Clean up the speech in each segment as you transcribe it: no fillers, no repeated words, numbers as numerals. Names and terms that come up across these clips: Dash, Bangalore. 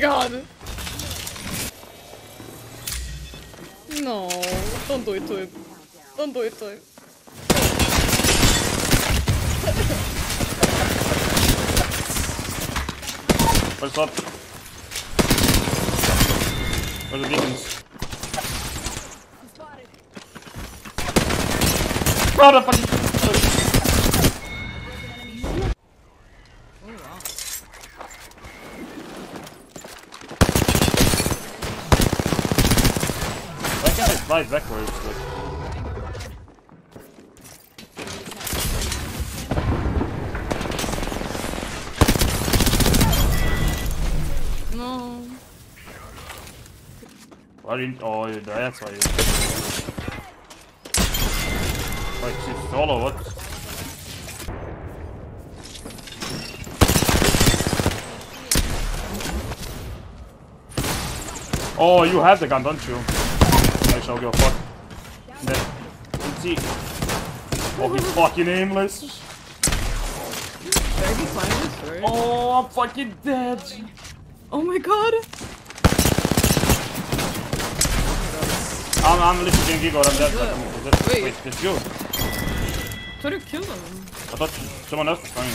god! No, don't do it to him. Don't do it to him. What's up? Where are the beacons? Motherfucker! Fly backwards, like. No. Why didn't? Oh, you died. That's why. Like she's solo, what? Oh, you have the gun, don't you? I shall go fuck. Let's see. Oh, he's fucking aimless. Should I be flying this first? Oh, I'm fucking dead. Oh my god. I'm literally getting Gigor. I'm dead. Wait, there's you. I thought you killed him. I thought someone else was flying.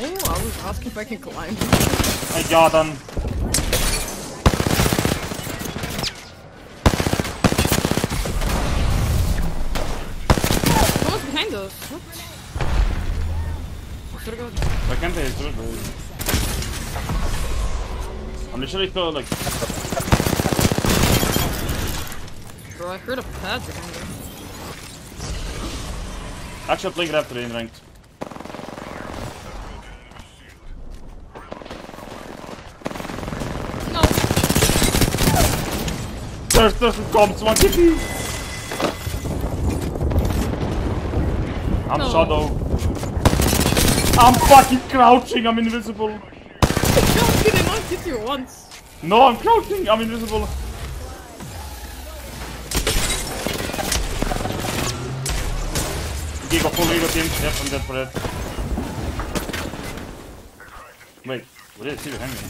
No, I was asking if I can climb. I got him. I can't play through it. I'm literally still like. Bro, I heard a pad behind you. Actually, play Raptor in ranked. No! There's some comps, one kitty! I'm Shadow. I'm fucking crouching, I'm invisible. How can I not hit you once? No, I'm crouching, I'm invisible. Giga full ego team, yep, I'm dead for that. Wait, what did I see behind me?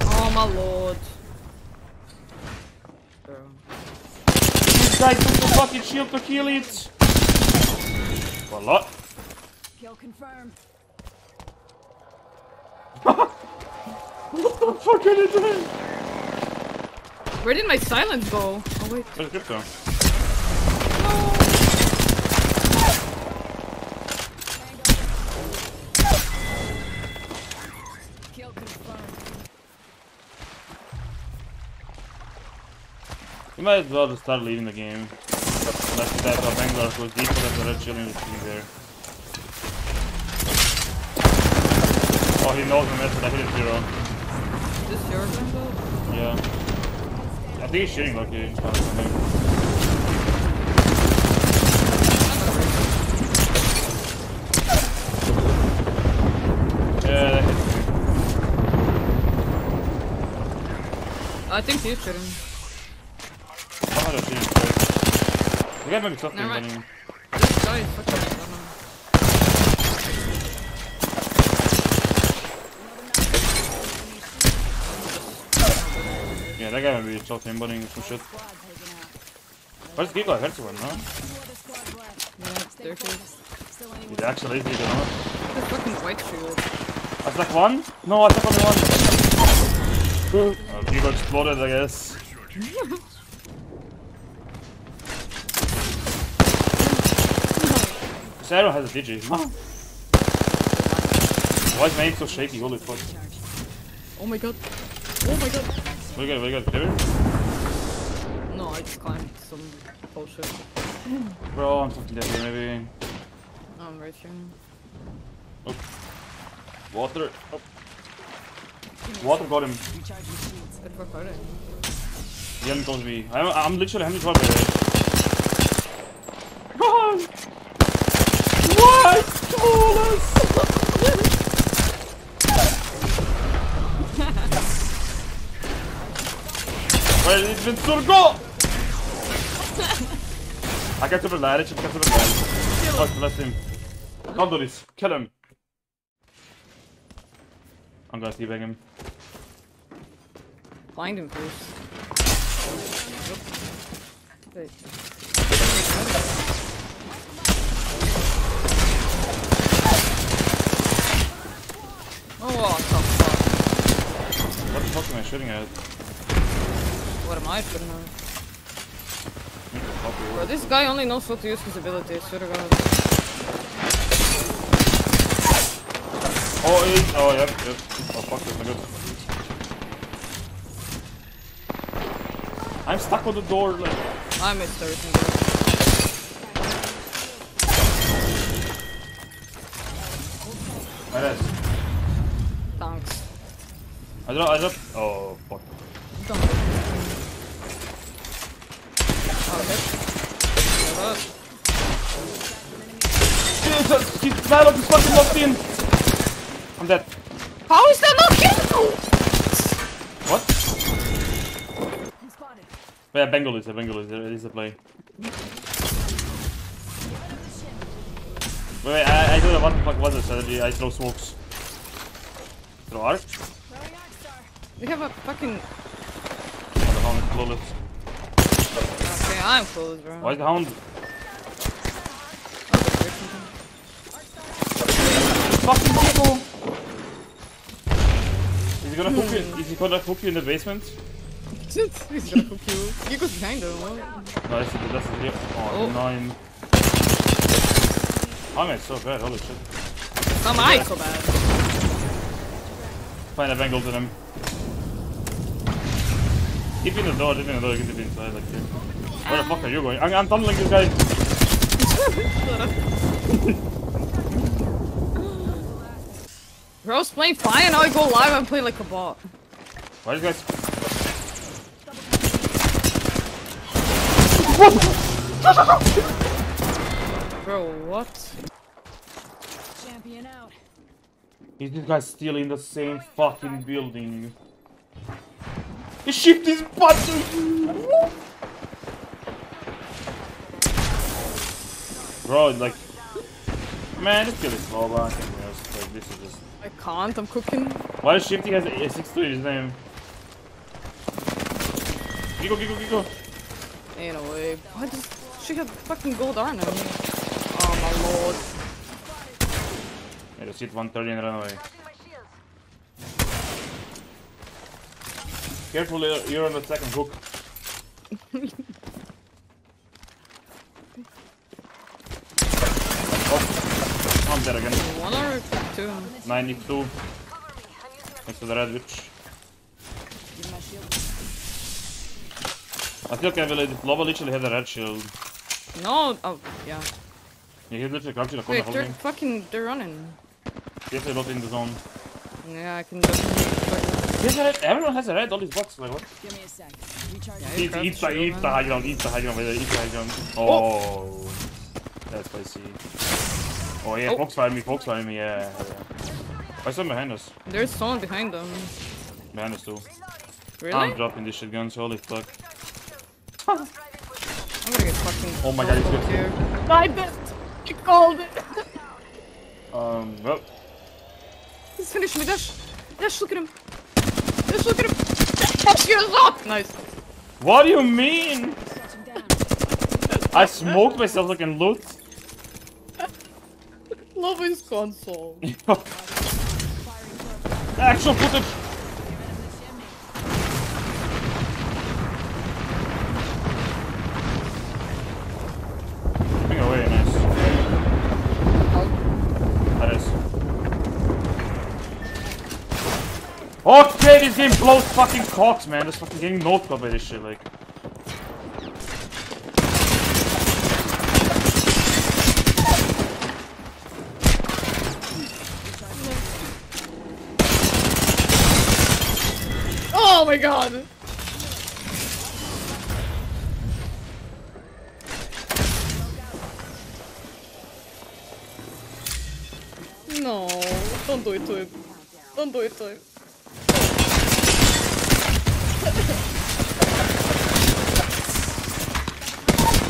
Reloading. Oh my lord. I took the fucking shield to kill it! Voila! Kill confirmed. What the fuck are you doing? Where did my silence go? Oh wait. Where's the crypto? No. Kill confirmed. You might as well just start leaving the game. Like that, or Bangalore goes deeper than the red chilling there. Oh, he knows the mess, but I hit it zero. Is this your Bangalore? Yeah. I think he's shooting like he shot something. Yeah, that hits me. I think he's shooting. I don't see him, but... You gotta make something running. This guy is fucking running. Yeah, that guy might be something running or some shit. Where's Gigo? I heard someone, no? Yeah, it's their face. He's actually lazy, you know? That's a fucking white shield. I stuck one? No, I stuck only one. Oh, Gigo exploded, I guess. Sarah has a DJ. Huh? Why is my aim so shaky? Holy fuck. Oh my god. Oh my god. What do you got? What do you got? David? No, I just climbed some bullshit. Bro, I'm fucking dead here, maybe. I'm right here. Oh. Water. Oh. Water got him. He hasn't told me. I'm literally 112 by the way. What? Where is Vinsurgo? I can't over ladder, I can't over ladder. Oh, bless him. Can't do this. Kill him. I'm gonna teabag him. Blind him first. Wait. Oh, what the fuck? What the fuck am I shooting at? What am I shooting at? Bro, this guy only knows how to use his ability, I swear to God. Oh, it, oh, yep, yep. Oh, fuck, that's not good. I'm stuck on the door, like. I missed everything, bro. Nice. Thanks. I dropped. Oh, fuck. Jesus, she's not on this fucking locked in! I'm dead. How is that not kill? What? Yeah, Bangalore is a play. Wait, I don't know what the fuck was it, strategy. I throw smokes. Throw arc? They have a fucking... Okay, I'm close, bro. Why is the hound? Fucking people! Is he gonna hook you in the basement? He's gonna hook you. He goes behind him. No, that's the deal. Oh, nine. I'm at so bad, holy shit. I'm at so bad. Find a Bengal to them. Keep in the door, get him inside, like this. Where the fuck are you going? I'm tunneling this guy! Bro's playing fine, now I go live and play like a bot. Why is guys? Bro, what? Champion out. Is this guy still in the same fucking building? The shift is button! Bro, like... Man, this kill is slow, but I can't do this. Like, this is just... I can't, I'm cooking. Why is shifting has a 6 to his name? Gigo! Ain't no way. Why does... She got fucking gold armor. Oh my lord. Yeah, just hit 130 and run away. Careful, you're on the second hook. Oh, I'm dead again. 1 or 2? 92. Next to the red witch. I feel like Lava literally had a red shield. No, oh, yeah. Yeah, he literally grabbed you the corner. Wait, they're fucking, they're running. Yes, they're not in the zone. Yeah, I can just... Everyone has a red, all these boxes, like what? Give me a sec. Eat the high ground, eat the high ground. Oh, that's spicy. Oh yeah, fox by me, yeah. Why is someone behind us? There's someone behind them. Behind us too. Really? I'm dropping this shit guns, holy fuck. I'm gonna get fucking... Oh my god, he's good. Here. My best! He called it! Well. He's finished me, Dash! Dash, look at him! Just look at him! Dash, you're locked! Nice. What do you mean? I smoked myself like in loot. Love his console. Actual footage! Coming away, nice. That is. Okay, this game blows fucking cocks, man. This fucking game no club by this shit, like. Oh my god! No, don't do it to him. Don't do it to him.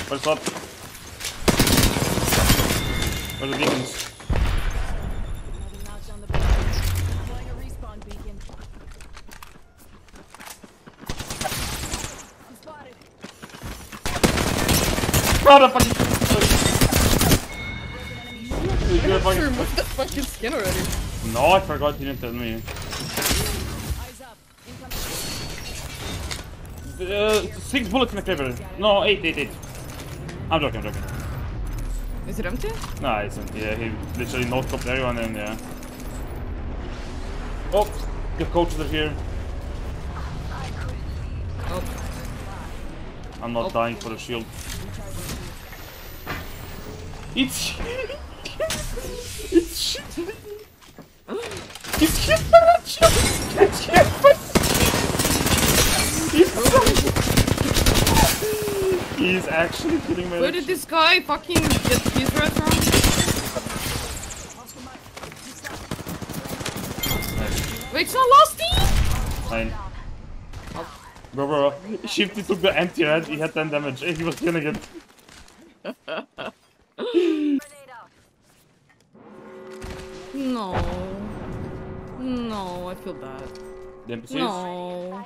What's up? Where are the beacons? Proud of fucking. I got to remove the fucking skin already. No, I forgot. You didn't tell me. Six bullets in the cleaver. No, eight. I'm joking. Is it empty? No, it's empty. Yeah, he literally no-stopped everyone in there. Oh, the coaches are here. I'm not dying for the shield. It's... it's... it's hit for a shield! It's hit for a shield! He's actually killing me. Where did this guy fucking get his red from? Wait, it's not lost team? Fine. Bro. Shifty took the empty red, he had 10 damage, he was killing it. No, I feel bad. The NPCs? No.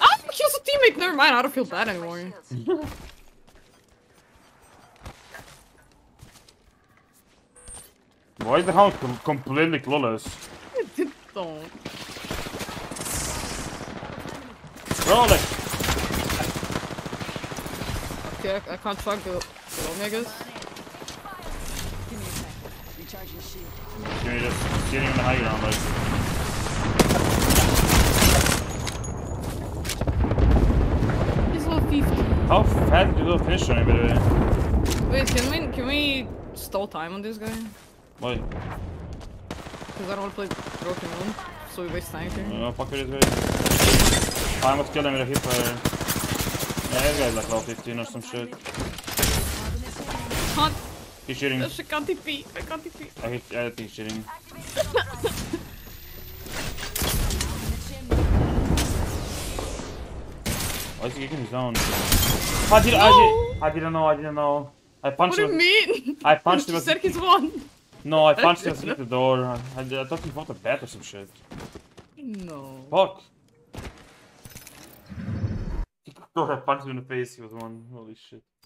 Ah, he was a teammate, never mind, I don't feel bad anymore. Why is the hound completely clueless? I did don't. Rolling. Okay, I can't track the Omegas. Give me this. Get him in the high ground, right? He's low 50. How fast do you go finish on him, by the way? Wait, can we stall time on this guy? Why? Because I don't want to play broken one, so we waste time here. No, fuck with it. I must kill him with a hip fire. Yeah, this guy's like level 15 or some shit. Can't. He's shooting. I can't TP. I think he's shooting. Why is he kicking his own? I didn't know. I punched him. What do you mean? I punched him. You said he's one. No, I punched him through the door. I thought he bought a bat or some shit. No. Fuck. I punched him in the face, he was one. Holy shit.